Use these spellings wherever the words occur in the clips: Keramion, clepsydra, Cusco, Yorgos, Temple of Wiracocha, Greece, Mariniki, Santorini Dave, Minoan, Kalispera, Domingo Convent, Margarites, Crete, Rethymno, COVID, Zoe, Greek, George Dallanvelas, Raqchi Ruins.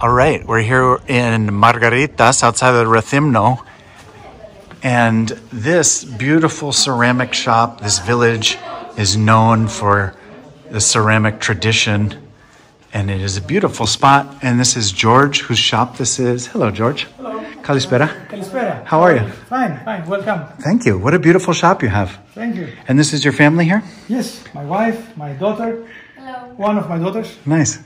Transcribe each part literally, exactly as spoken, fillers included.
All right, we're here in Margarites outside of Rethymno. And this beautiful ceramic shop, this village is known for the ceramic tradition. And it is a beautiful spot. And this is George, whose shop this is. Hello, George. Hello. Kalispera. Kalispera. How are you? Fine, fine. Welcome. Thank you. What a beautiful shop you have. Thank you. And this is your family here? Yes. My wife, my daughter. Hello. One of my daughters. Nice.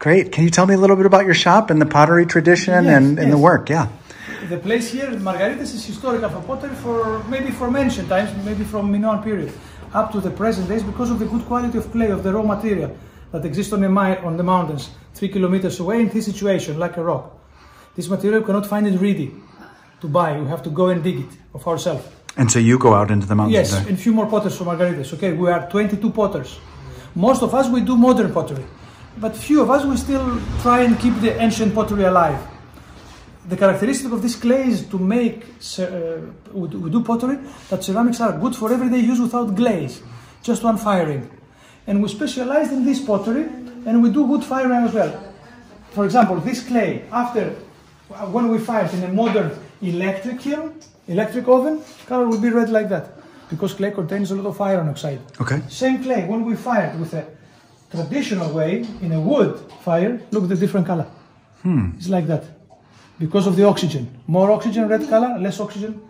Great. Can you tell me a little bit about your shop and the pottery tradition yes, and, and yes. the work? Yeah. The place here, Margarites, is historical for pottery for maybe from ancient times, maybe from Minoan period, up to the present days because of the good quality of clay, of the raw material that exists on the, on the mountains, three kilometers away in this situation, like a rock. This material you cannot find it ready to buy. We have to go and dig it of ourselves. And so you go out into the mountains? Yes, there. And few more potters from Margarites. Okay, we are twenty-two potters. Most of us, we do modern pottery, but few of us, we still try and keep the ancient pottery alive. The characteristic of this clay is to make, uh, we do pottery, that ceramics are good for everyday use without glaze, just one firing. And we specialize in this pottery, and we do good firing as well. For example, this clay, after, when we fire it in a modern electric kiln, electric oven, color will be red like that, because clay contains a lot of iron oxide. Okay. Same clay, when we fire it with a traditional way, in a wood fire, look at the different color. Hmm. It's like that, because of the oxygen. More oxygen, red color, less oxygen,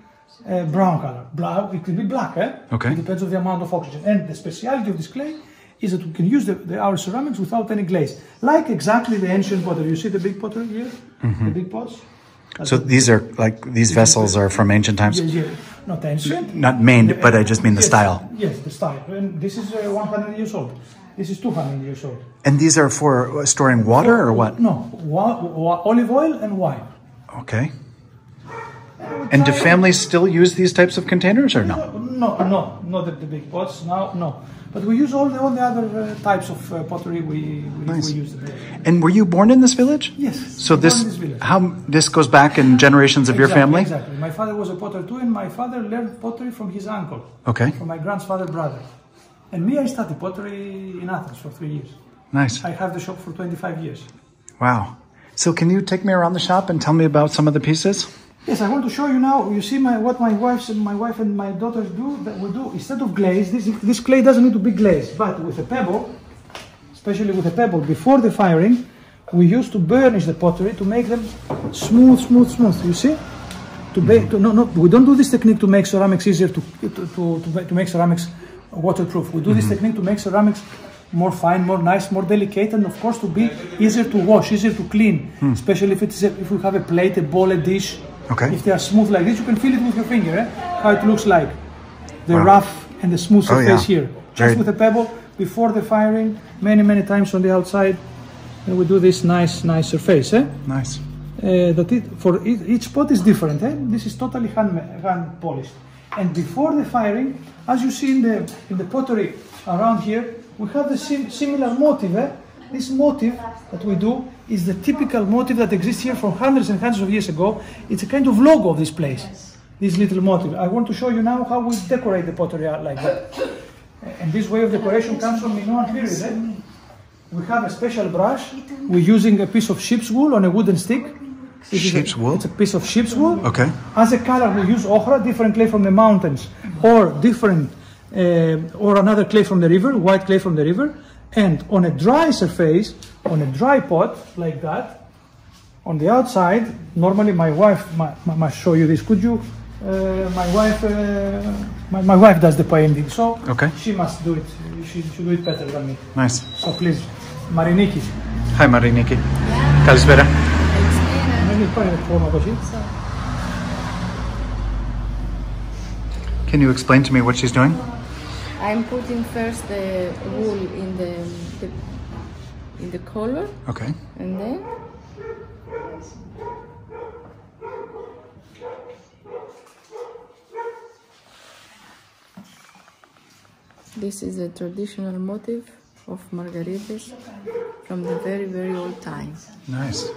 uh, brown color. Brown, it could be black, eh? Okay. It depends on the amount of oxygen. And the speciality of this clay is that we can use the, the, our ceramics without any glaze, like exactly the ancient pottery. You see the big pottery here, mm-hmm. the big pots. That's so these are like these vessels are from ancient times. Yes, yes. Not ancient. Not made, the, but I just mean yes, the style. Yes, the style. And this is uh, one hundred years old. This is two hundred years old. And these are for uh, storing water or what? No, wa wa olive oil and wine. Okay. And do families still use these types of containers or no? No, no, no not the, the big pots, now, no. But we use all the, all the other uh, types of uh, pottery we, we, nice. we use. And were you born in this village? Yes. So this, this how this goes back in generations of exactly, your family? Exactly. My father was a potter too, and my father learned pottery from his uncle. Okay. From my grandfather's brother. And me, I studied pottery in Athens for three years. Nice. I have the shop for twenty-five years. Wow. So can you take me around the shop and tell me about some of the pieces? Yes, I want to show you now. You see my what my wife's and my wife and my daughters do that we do instead of glaze. This this clay doesn't need to be glazed, but with a pebble, especially with a pebble before the firing, we used to burnish the pottery to make them smooth, smooth, smooth. You see, to bake. To, no, no, we don't do this technique to make ceramics easier to to to, to, to make ceramics waterproof. We do mm-hmm. this technique to make ceramics more fine, more nice, more delicate, and of course to be easier to wash, easier to clean, mm. especially if it's a, if we have a plate, a bowl, a dish. Okay. If they are smooth like this, you can feel it with your finger, eh? How it looks like. The wow. rough and the smooth surface oh, yeah. here. Just Very... with a pebble, before the firing, many, many times on the outside. And we do this nice, nice surface, eh? Nice. Uh, that it, for it, each pot is different, eh? This is totally hand, hand polished. And before the firing, as you see in the, in the pottery around here, we have the sim similar motif, eh? This motif that we do is the typical motif that exists here from hundreds and hundreds of years ago. It's a kind of logo of this place, yes. this little motif. I want to show you now how we decorate the pottery like that. And this way of decoration comes from Minoan period. Eh? We have a special brush. We're using a piece of sheep's wool on a wooden stick. It sheep's a, wool? It's a piece of sheep's wool. Okay. As a color, we use ochra, different clay from the mountains, or different, uh, or another clay from the river, white clay from the river. And on a dry surface, on a dry pot, like that, on the outside, normally my wife, my, my, must show you this, could you, uh, my wife, uh, my, my wife does the painting, so okay. she must do it, she should do it better than me. Nice. So please, Mariniki. Hi Mariniki. Kalispera. Can you explain to me what she's doing? I'm putting first the wool in the, the in the color. Okay. And then this is a traditional motif of Margarites from the very, very old time. Nice.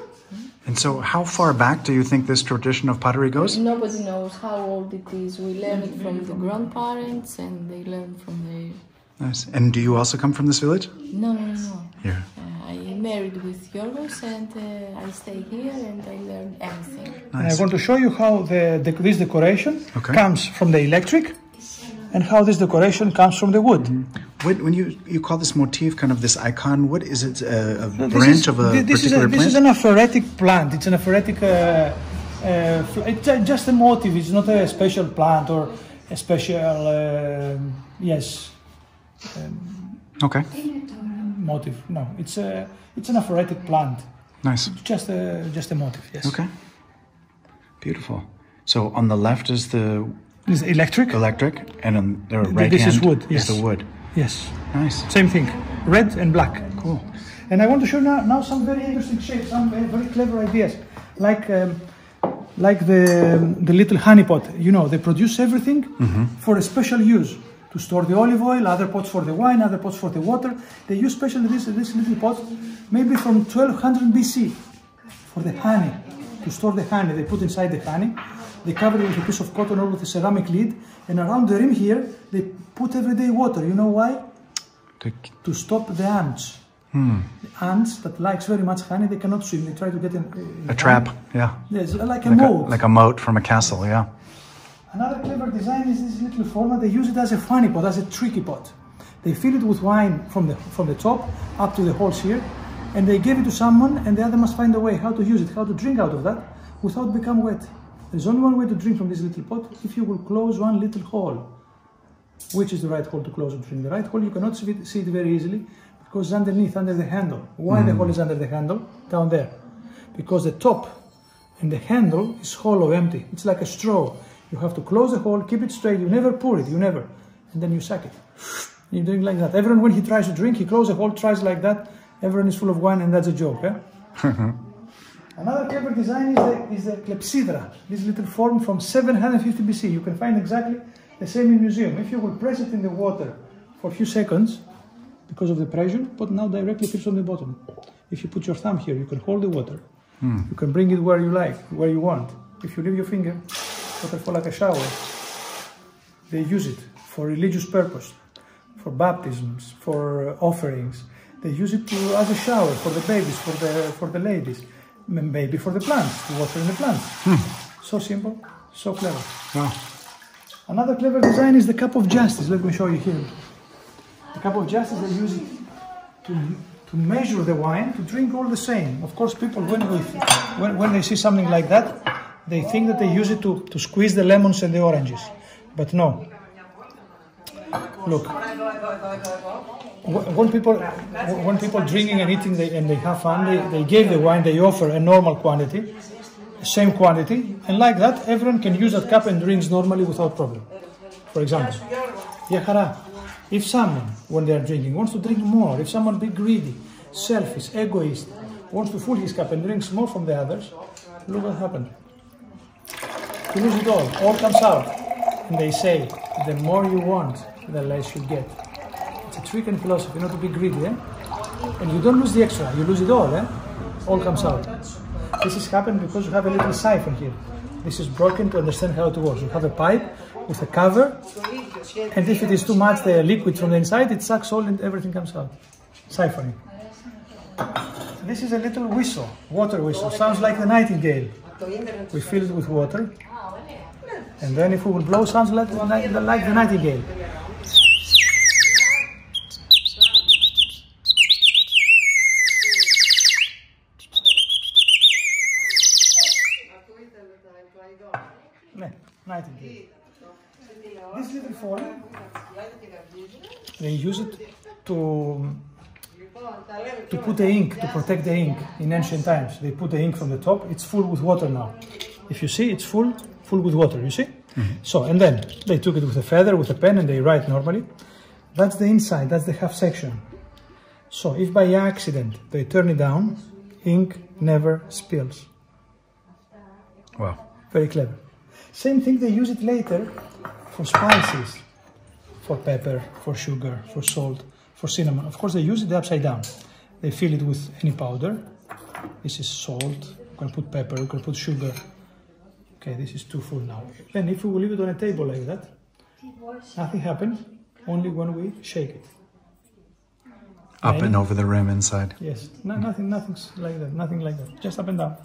And so how far back do you think this tradition of pottery goes? Nobody knows how old it is. We learn it from the grandparents and they learn from the... Nice. And do you also come from this village? No, no, no. Here. Uh, I married with Yorgos, and uh, I stay here and I learn everything. Nice. I want to show you how the, the, this decoration okay. comes from the electric and how this decoration comes from the wood. Mm-hmm. When, when you, you call this motif kind of this icon, what is it, a, a no, branch is, of a this particular is a, plant? This is an aphoretic plant. It's an aphoretic, uh, uh, it's uh, just a motif. It's not a special plant or a special, uh, yes. Um, okay. Motive. No, it's a it's an aphoretic plant. Nice. Just a just a motive. Yes. Okay. Beautiful. So on the left is the is electric. Electric, and on the right this hand is wood. Yes. Is the wood. Yes. Nice. Same thing. Red and black. Cool. And I want to show now now some very interesting shapes, some very, very clever ideas, like um, like the the little honeypot. You know, they produce everything mm-hmm. for a special use. To store the olive oil, other pots for the wine, other pots for the water. They use especially this, this little pot, maybe from twelve hundred B C, for the honey, to store the honey. They put inside the honey, they cover it with a piece of cotton or with a ceramic lid, and around the rim here, they put everyday water. You know why? To, to stop the ants. Hmm. The ants that likes very much honey, they cannot swim. They try to get in, in a trap, honey. Yeah. Yes, like a like moat. A, like a moat from a castle, yeah. Another clever design is this little format. They use it as a funny pot, as a tricky pot. They fill it with wine from the from the top up to the holes here, and they give it to someone, and the other must find a way how to use it, how to drink out of that without become wet. There's only one way to drink from this little pot, if you will close one little hole. Which is the right hole to close and drink? The right hole you cannot see it, see it very easily, because underneath, under the handle. Why mm. the hole is under the handle? Down there. Because the top and the handle is hollow, empty. It's like a straw. You have to close the hole, keep it straight, you never pour it, you never. And then you suck it. You're doing like that. Everyone, when he tries to drink, he closes the hole, tries like that. Everyone is full of wine, and that's a joke, eh? Another clever design is the, is the clepsydra, this little form from seven hundred fifty B C. You can find exactly the same in museum. If you will press it in the water for a few seconds, because of the pressure, but now directly fits on the bottom. If you put your thumb here, you can hold the water. Mm. You can bring it where you like, where you want. If you leave your finger, waterfall like a shower. They use it for religious purpose, for baptisms, for offerings. They use it to, as a shower for the babies, for the for the ladies, maybe for the plants, to water in the plants. Hmm. So simple, so clever. Wow. Another clever design is the cup of justice. Let me show you here. The cup of justice, they use it to to measure the wine, to drink all the same. Of course, people when when when they see something like that, they think that they use it to, to squeeze the lemons and the oranges, but no. Look, when people when people drinking and eating they, and they have fun, they, they give the wine, they offer a normal quantity, same quantity, and like that, everyone can use that cup and drinks normally without problem. For example, Yahara, if someone, when they are drinking, wants to drink more, if someone be greedy, selfish, egoist, wants to full his cup and drinks more from the others, look what happened. You lose it all, all comes out. And they say, the more you want, the less you get. It's a trick and philosophy, not to be greedy, eh? And you don't lose the extra, you lose it all, eh? All comes out. This has happened because you have a little siphon here. This is broken to understand how it works. You have a pipe with a cover, and if it is too much, the liquid from the inside, it sucks all and everything comes out. Siphoning. This is a little whistle, water whistle, sounds like the nightingale. We fill it with water. And then if we will blow, sounds like, like, like the nightingale. Yeah, nightingale. This little form, they use it to, to put the ink, to protect the ink in ancient times. They put the ink from the top, it's full with water now. If you see, it's full. full with water, you see? Mm-hmm. So, and then they took it with a feather, with a pen, and they write normally. That's the inside, that's the half section. So, if by accident they turn it down, ink never spills. Wow. Very clever. Same thing, they use it later for spices, for pepper, for sugar, for salt, for cinnamon. Of course, they use it upside down. They fill it with any powder. This is salt, you can put pepper, you can put sugar. Okay, this is too full now. Then if we will leave it on a table like that, nothing happens, only when we shake it. Up and over the rim inside. Yes, no, nothing, nothing like that, nothing like that, just up and down.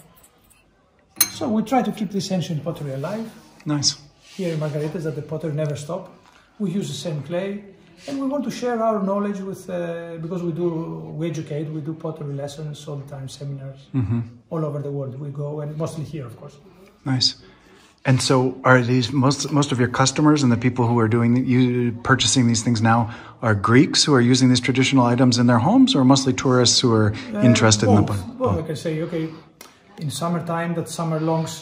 So we try to keep this ancient pottery alive. Nice. Here in Margarites, that the potter never stop. We use the same clay, and we want to share our knowledge with, uh, because we do, we educate, we do pottery lessons all the time, seminars, mm-hmm. all over the world we go, and mostly here, of course. Nice. And so are these, most most of your customers and the people who are doing, you purchasing these things now are Greeks who are using these traditional items in their homes, or mostly tourists who are interested uh, both, in them? Well, I can say, okay, in summertime, that summer longs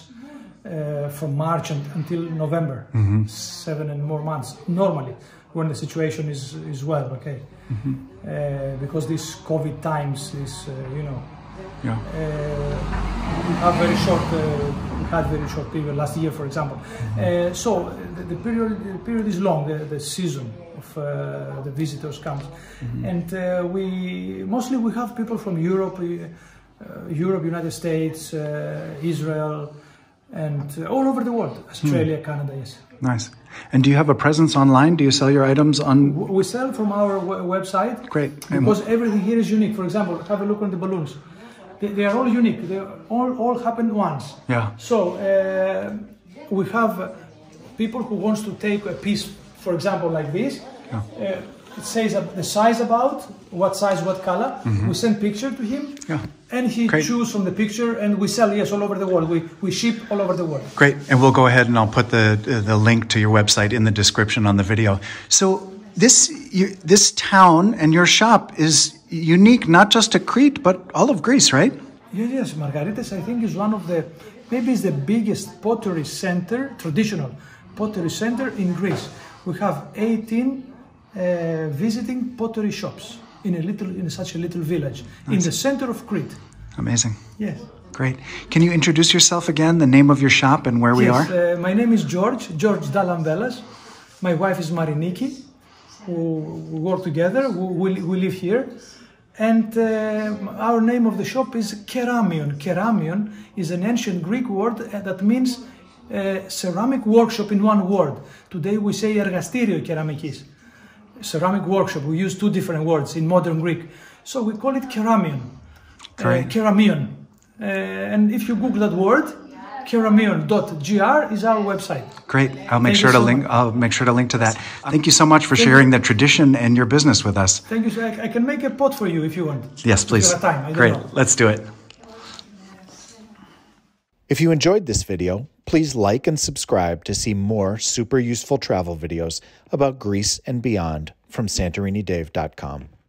uh, from March and, until November, mm-hmm. seven and more months, normally, when the situation is, is well, okay. Mm-hmm. uh, because these COVID times, this, uh, you know, yeah. Uh, we have very short, uh, we had very short period last year, for example. Mm-hmm. uh, so the, the period the period is long. The, the season of uh, the visitors comes, mm-hmm. and uh, we mostly we have people from Europe, uh, Europe, United States, uh, Israel, and uh, all over the world, Australia, mm. Canada, yes. Nice. And do you have a presence online? Do you sell your items on? We sell from our website. Great. Because and... everything here is unique. For example, have a look on the balloons. They, they are all unique. They all all happen once. Yeah. So uh, we have people who wants to take a piece, for example, like this. Yeah. Uh, it says the size about, what size, what color. Mm-hmm. We send picture to him. Yeah. And he chooses from the picture, and we sell, yes, all over the world. We, we ship all over the world. Great. And we'll go ahead and I'll put the uh, the link to your website in the description on the video. So this, you, this town and your shop is unique, not just to Crete, but all of Greece, right? Yes, yes. Margarites, I think, is one of the, maybe it's the biggest pottery center, traditional pottery center in Greece. We have eighteen uh, visiting pottery shops. In a little, in such a little village, nice. In the center of Crete. Amazing. Yes. Great. Can you introduce yourself again, the name of your shop and where yes, we are? Uh, my name is George, George Dallanvelas. My wife is Mariniki. We work together, we, we, we live here. And uh, our name of the shop is Keramion. Keramion is an ancient Greek word that means uh, ceramic workshop in one word. Today we say ergastirio keramikis. Ceramic workshop. We use two different words in modern Greek, so we call it keramion. Uh, keramion. Uh, and if you Google that word, keramion dot g r is our website. Great. I'll make Thank sure to so link. Much. I'll make sure to link to that. Thank you so much for Thank sharing you. the tradition and your business with us. Thank you. I can make a pot for you if you want. Yes, please. Time. Great. Know. Let's do it. If you enjoyed this video, please like and subscribe to see more super useful travel videos about Greece and beyond from Santorini Dave dot com.